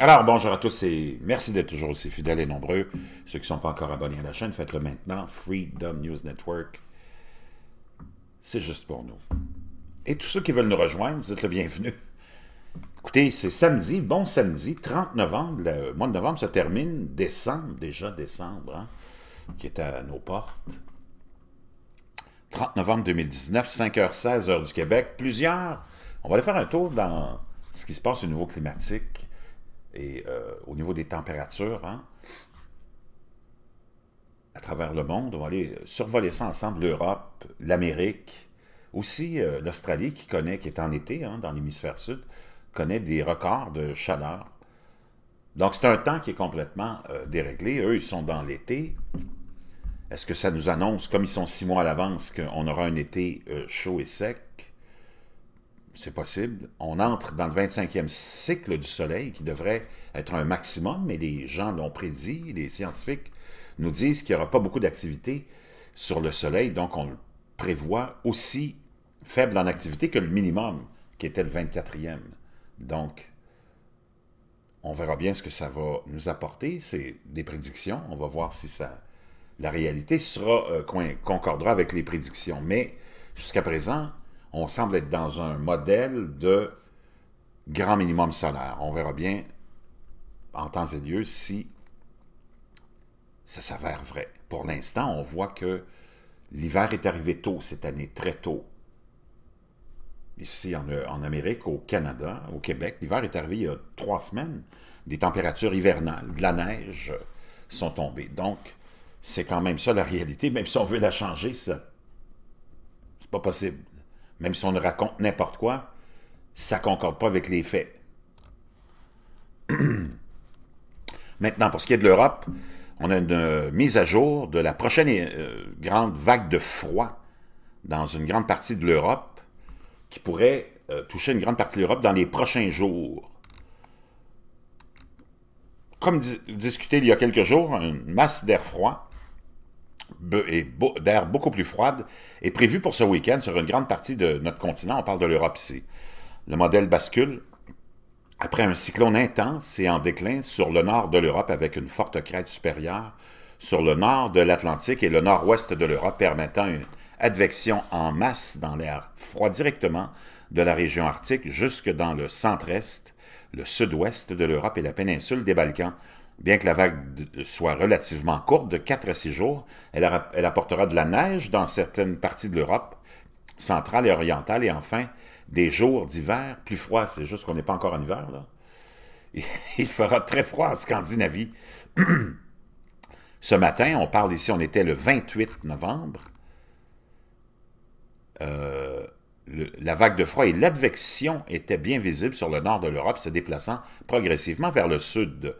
Alors, bonjour à tous et merci d'être toujours aussi fidèles et nombreux. Ceux qui ne sont pas encore abonnés à la chaîne, faites-le maintenant. Freedom News Network, c'est juste pour nous. Et tous ceux qui veulent nous rejoindre, vous êtes le bienvenu. Écoutez, c'est samedi, bon samedi, 30 novembre. Le mois de novembre se termine, décembre, déjà décembre, hein, qui est à nos portes. 30 novembre 2019, 5h16, heure du Québec. On va aller faire un tour dans ce qui se passe au niveau climatique et au niveau des températures, hein, à travers le monde. On va aller survoler ça ensemble, l'Europe, l'Amérique, aussi l'Australie qui est en été, hein, dans l'hémisphère sud, connaît des records de chaleur. Donc c'est un temps qui est complètement déréglé. Eux, ils sont dans l'été. Est-ce que ça nous annonce, comme ils sont 6 mois à l'avance, qu'on aura un été chaud et sec? C'est possible. On entre dans le 25e cycle du soleil, qui devrait être un maximum, mais les gens l'ont prédit, les scientifiques nous disent qu'il n'y aura pas beaucoup d'activité sur le soleil, donc on le prévoit aussi faible en activité que le minimum, qui était le 24e. Donc, on verra bien ce que ça va nous apporter. C'est des prédictions. On va voir si ça, la réalité sera concordera avec les prédictions. Mais, jusqu'à présent, on semble être dans un modèle de grand minimum solaire. On verra bien, en temps et lieu, si ça s'avère vrai. Pour l'instant, on voit que l'hiver est arrivé tôt cette année, très tôt. Ici, en Amérique, au Canada, au Québec, l'hiver est arrivé il y a 3 semaines. Des températures hivernales, de la neige sont tombées. Donc, c'est quand même ça la réalité. Même si on veut la changer, ça, c'est pas possible. Même si on raconte n'importe quoi, ça ne concorde pas avec les faits. Maintenant, pour ce qui est de l'Europe, on a une mise à jour de la prochaine grande vague de froid dans une grande partie de l'Europe, qui pourrait toucher une grande partie de l'Europe dans les prochains jours. Comme discuté il y a quelques jours, une masse d'air froid, d'air beaucoup plus froide, est prévue pour ce week-end sur une grande partie de notre continent. On parle de l'Europe ici. Le modèle bascule après un cyclone intense et en déclin sur le nord de l'Europe avec une forte crête supérieure sur le nord de l'Atlantique et le nord-ouest de l'Europe permettant une advection en masse dans l'air froid directement de la région arctique jusque dans le centre-est, le sud-ouest de l'Europe et la péninsule des Balkans. Bien que la vague soit relativement courte, de 4 à 6 jours, elle apportera de la neige dans certaines parties de l'Europe centrale et orientale et enfin des jours d'hiver plus froids. C'est juste qu'on n'est pas encore en hiver, là. Il fera très froid en Scandinavie. Ce matin, on parle ici, on était le 28 novembre. La vague de froid et l'advection étaient bien visibles sur le nord de l'Europe, se déplaçant progressivement vers le sud,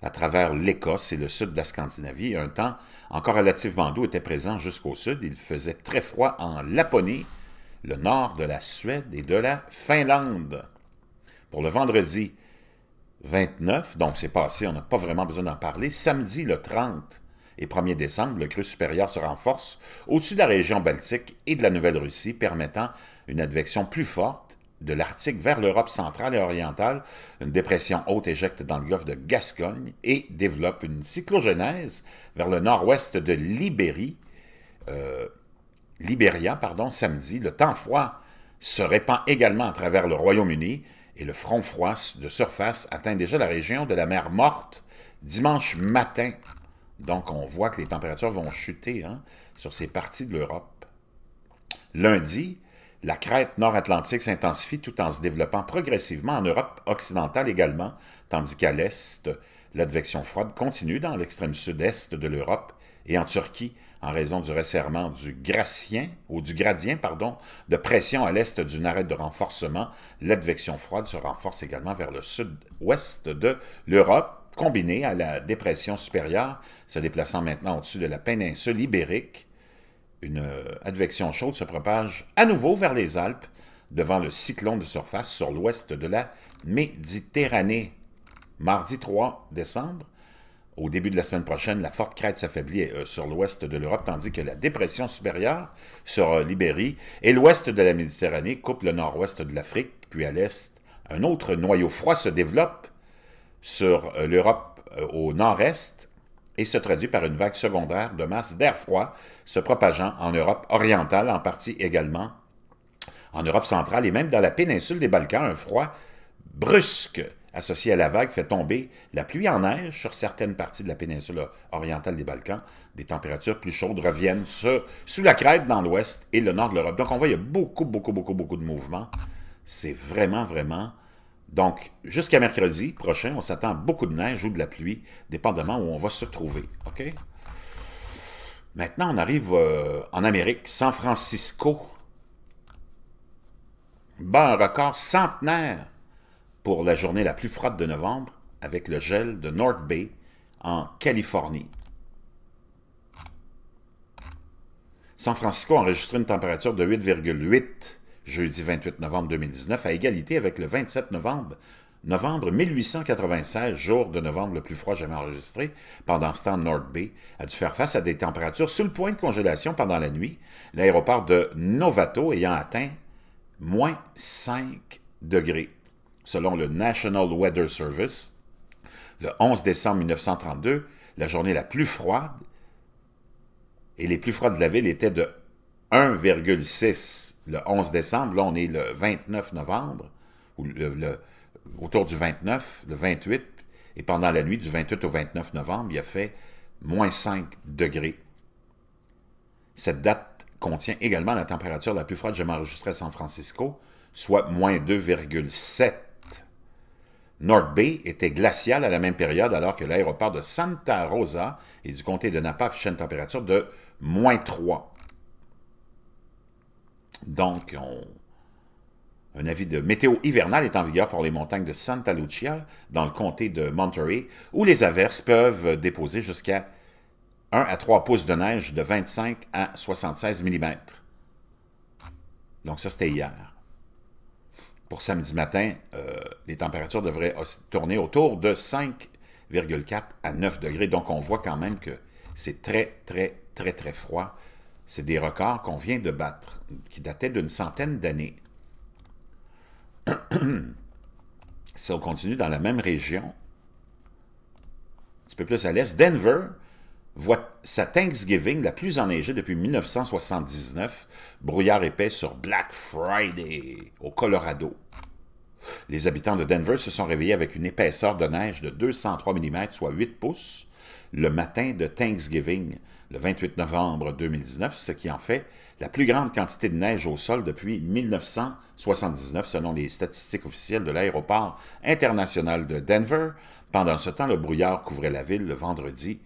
à travers l'Écosse et le sud de la Scandinavie. Un temps encore relativement doux était présent jusqu'au sud. Il faisait très froid en Laponie, le nord de la Suède et de la Finlande. Pour le vendredi 29, donc c'est passé, on n'a pas vraiment besoin d'en parler, samedi le 30, et 1er décembre, le creux supérieur se renforce au-dessus de la région Baltique et de la Nouvelle-Russie, permettant une advection plus forte de l'Arctique vers l'Europe centrale et orientale. Une dépression haute éjecte dans le golfe de Gascogne et développe une cyclogénèse vers le nord-ouest de Libéria, samedi. Le temps froid se répand également à travers le Royaume-Uni et le front froid de surface atteint déjà la région de la mer Morte dimanche matin. Donc, on voit que les températures vont chuter, hein, sur ces parties de l'Europe. Lundi, la crête nord-atlantique s'intensifie tout en se développant progressivement en Europe occidentale également, tandis qu'à l'est, l'advection froide continue dans l'extrême sud-est de l'Europe et en Turquie, en raison du resserrement du gradient, de pression à l'est d'une arête de renforcement. L'advection froide se renforce également vers le sud-ouest de l'Europe, combinée à la dépression supérieure, se déplaçant maintenant au-dessus de la péninsule ibérique. Une advection chaude se propage à nouveau vers les Alpes, devant le cyclone de surface sur l'ouest de la Méditerranée. Mardi 3 décembre, au début de la semaine prochaine, la forte crête s'affaiblit sur l'ouest de l'Europe, tandis que la dépression supérieure sur l'Ibérie et l'ouest de la Méditerranée coupe le nord-ouest de l'Afrique, puis à l'est, un autre noyau froid se développe sur l'Europe au nord-est et se traduit par une vague secondaire de masse d'air froid se propageant en Europe orientale, en partie également en Europe centrale et même dans la péninsule des Balkans. Un froid brusque associé à la vague fait tomber la pluie en neige sur certaines parties de la péninsule orientale des Balkans. Des températures plus chaudes reviennent sous la crête dans l'ouest et le nord de l'Europe. Donc on voit il y a beaucoup de mouvements. C'est vraiment... Donc, jusqu'à mercredi prochain, on s'attend à beaucoup de neige ou de la pluie, dépendamment où on va se trouver. OK? Maintenant, on arrive en Amérique, San Francisco. Bat un record centenaire pour la journée la plus froide de novembre avec le gel de North Bay en Californie. San Francisco a enregistré une température de 8,8 jeudi 28 novembre 2019, à égalité avec le 27 novembre 1896, jour de novembre le plus froid jamais enregistré. Pendant ce temps, North Bay a dû faire face à des températures sous le point de congélation pendant la nuit, l'aéroport de Novato ayant atteint -5 degrés. Selon le National Weather Service, le 11 décembre 1932, la journée la plus froide et les plus froides de la ville étaient de 1,6 le 11 décembre, là on est le 29 novembre, ou autour du 29, le 28, et pendant la nuit du 28 au 29 novembre, il a fait -5 degrés. Cette date contient également la température la plus froide jamais enregistrée à San Francisco, soit -2,7. North Bay était glacial à la même période, alors que l'aéroport de Santa Rosa et du comté de Napa affichait une température de -3. Donc, un avis de météo hivernale est en vigueur pour les montagnes de Santa Lucia, dans le comté de Monterey, où les averses peuvent déposer jusqu'à 1 à 3 pouces de neige de 25 à 76 mm. Donc ça, c'était hier. Pour samedi matin, les températures devraient tourner autour de 5,4 à 9 degrés. Donc on voit quand même que c'est très froid. C'est des records qu'on vient de battre, qui dataient d'une centaine d'années. Si on continue dans la même région, un petit peu plus à l'est, Denver voit sa Thanksgiving la plus enneigée depuis 1979, brouillard épais sur Black Friday au Colorado. Les habitants de Denver se sont réveillés avec une épaisseur de neige de 203 mm, soit 8 pouces, le matin de Thanksgiving, le 28 novembre 2019, ce qui en fait la plus grande quantité de neige au sol depuis 1979, selon les statistiques officielles de l'aéroport international de Denver. Pendant ce temps, le brouillard couvrait la ville le vendredi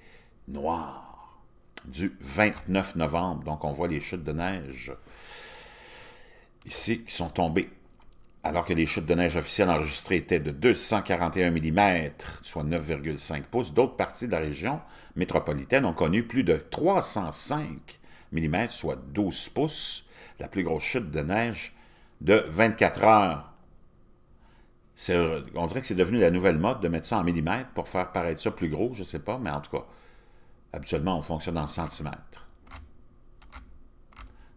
noir du 29 novembre. Donc, on voit les chutes de neige ici qui sont tombées. Alors que les chutes de neige officielles enregistrées étaient de 241 mm, soit 9,5 pouces, d'autres parties de la région métropolitaine ont connu plus de 305 mm, soit 12 pouces, la plus grosse chute de neige de 24 heures. On dirait que c'est devenu la nouvelle mode de mettre ça en millimètres pour faire paraître ça plus gros, je ne sais pas, mais en tout cas, habituellement, on fonctionne en centimètres.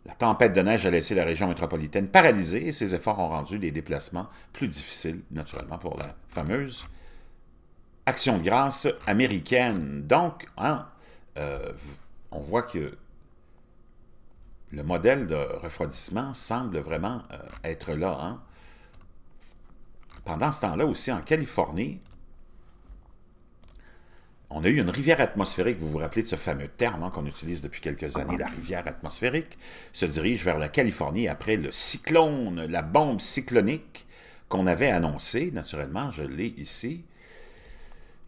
La tempête de neige a laissé la région métropolitaine paralysée et ses efforts ont rendu les déplacements plus difficiles, naturellement, pour la fameuse action de grâce américaine. Donc, on voit que le modèle de refroidissement semble vraiment être là. Hein? Pendant ce temps-là aussi, en Californie, on a eu une rivière atmosphérique, vous vous rappelez de ce fameux terme hein, qu'on utilise depuis quelques années, la rivière atmosphérique, se dirige vers la Californie après le cyclone, la bombe cyclonique qu'on avait annoncée, naturellement, je l'ai ici,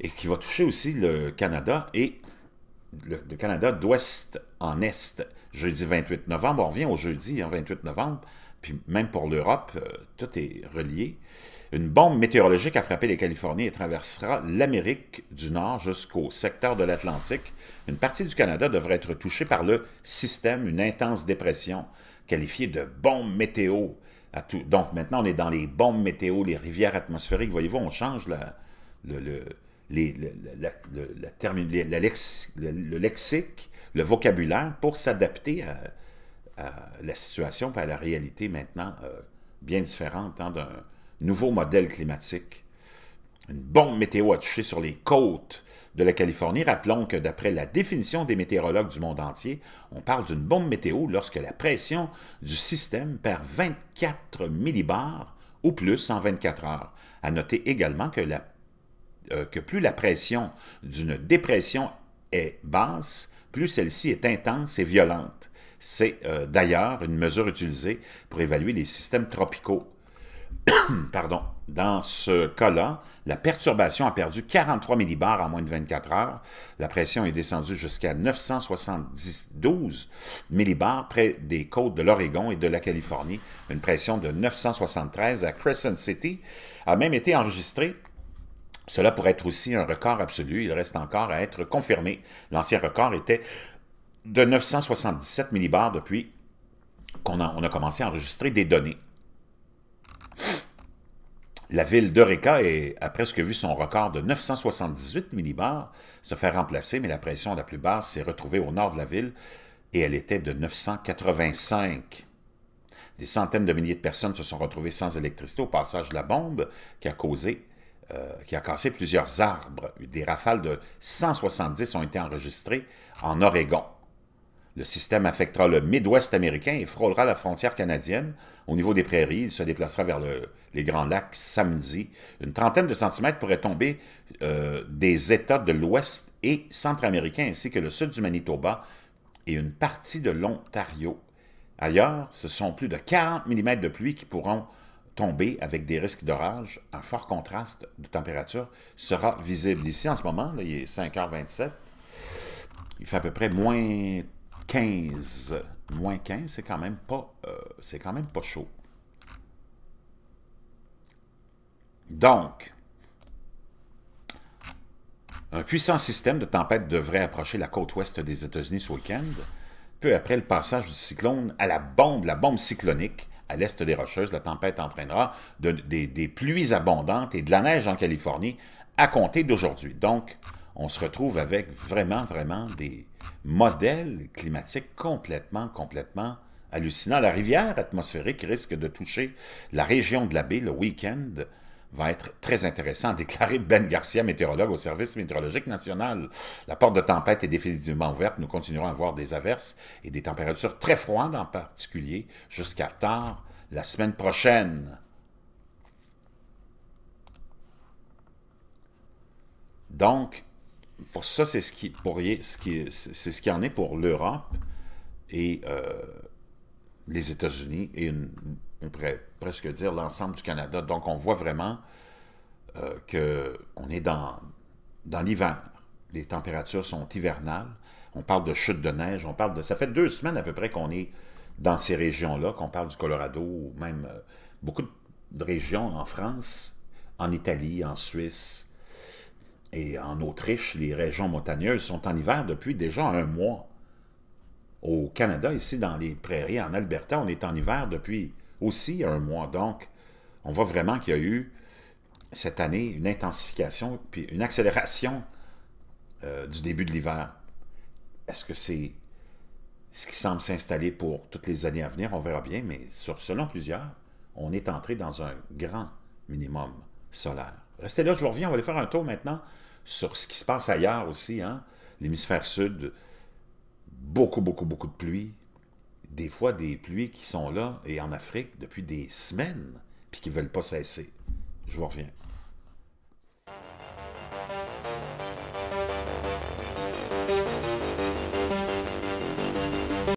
et qui va toucher aussi le Canada et le Canada d'ouest en est. Jeudi 28 novembre, on revient au jeudi hein, 28 novembre, puis même pour l'Europe, tout est relié. Une bombe météorologique a frappé les Californies et traversera l'Amérique du Nord jusqu'au secteur de l'Atlantique. Une partie du Canada devrait être touchée par le système, une intense dépression qualifiée de bombe météo. Donc maintenant, on est dans les bombes météo, les rivières atmosphériques. Voyez-vous, on change le lexique, le vocabulaire pour s'adapter à la situation et à la réalité maintenant bien différente hein, d'un nouveau modèle climatique. une bombe météo a touché sur les côtes de la Californie. Rappelons que d'après la définition des météorologues du monde entier, on parle d'une bombe météo lorsque la pression du système perd 24 millibars ou plus en 24 heures. À noter également que plus la pression d'une dépression est basse, plus celle-ci est intense et violente. C'est d'ailleurs une mesure utilisée pour évaluer les systèmes tropicaux. Pardon. Dans ce cas-là, la perturbation a perdu 43 millibars en moins de 24 heures. La pression est descendue jusqu'à 972 millibars près des côtes de l'Oregon et de la Californie. Une pression de 973 à Crescent City a même été enregistrée. Cela pourrait être aussi un record absolu. Il reste encore à être confirmé. L'ancien record était de 977 millibars depuis qu'on a commencé à enregistrer des données. La ville d'Eureka a presque vu son record de 978 millibars se faire remplacer, mais la pression la plus basse s'est retrouvée au nord de la ville et elle était de 985. Des centaines de milliers de personnes se sont retrouvées sans électricité au passage de la bombe qui a cassé plusieurs arbres. Des rafales de 170 ont été enregistrées en Oregon. Le système affectera le Midwest américain et frôlera la frontière canadienne. Au niveau des prairies, il se déplacera vers les Grands Lacs samedi. Une trentaine de centimètres pourraient tomber des États de l'Ouest et centre-américain, ainsi que le sud du Manitoba et une partie de l'Ontario. Ailleurs, ce sont plus de 40 mm de pluie qui pourront tomber avec des risques d'orage. Un fort contraste de température sera visible. Ici, en ce moment, là, il est 5h27, il fait à peu près moins 15, moins 15, c'est quand même pas, chaud. Donc, un puissant système de tempête devrait approcher la côte ouest des États-Unis ce week-end, peu après le passage du cyclone à la bombe cyclonique à l'est des Rocheuses. La tempête entraînera des pluies abondantes et de la neige en Californie à compter d'aujourd'hui. Donc, on se retrouve avec vraiment des modèles climatiques complètement hallucinants. La rivière atmosphérique risque de toucher la région de la baie le week-end. Va être très intéressant, a déclaré Ben Garcia, météorologue au Service météorologique national. La porte de tempête est définitivement ouverte. Nous continuerons à avoir des averses et des températures très froides, en particulier jusqu'à tard la semaine prochaine. Donc, pour ça, c'est ce qui en est pour l'Europe et les États-Unis et on pourrait presque dire l'ensemble du Canada. Donc, on voit vraiment qu'on est dans l'hiver. Les températures sont hivernales. On parle de chute de neige. On parle de... Ça fait 2 semaines à peu près qu'on est dans ces régions-là, qu'on parle du Colorado ou même beaucoup de régions en France, en Italie, en Suisse. Et en Autriche, les régions montagneuses sont en hiver depuis déjà 1 mois. Au Canada, ici dans les prairies, en Alberta, on est en hiver depuis aussi 1 mois. Donc, on voit vraiment qu'il y a eu cette année une intensification puis une accélération du début de l'hiver. Est-ce que c'est ce qui semble s'installer pour toutes les années à venir? On verra bien, mais selon plusieurs, on est entré dans un grand minimum solaire. Restez là, je vous reviens, on va aller faire un tour maintenant sur ce qui se passe ailleurs aussi, hein? L'hémisphère sud, beaucoup de pluie, des fois des pluies qui sont là, et en Afrique, depuis des semaines, puis qui ne veulent pas cesser. Je vous reviens.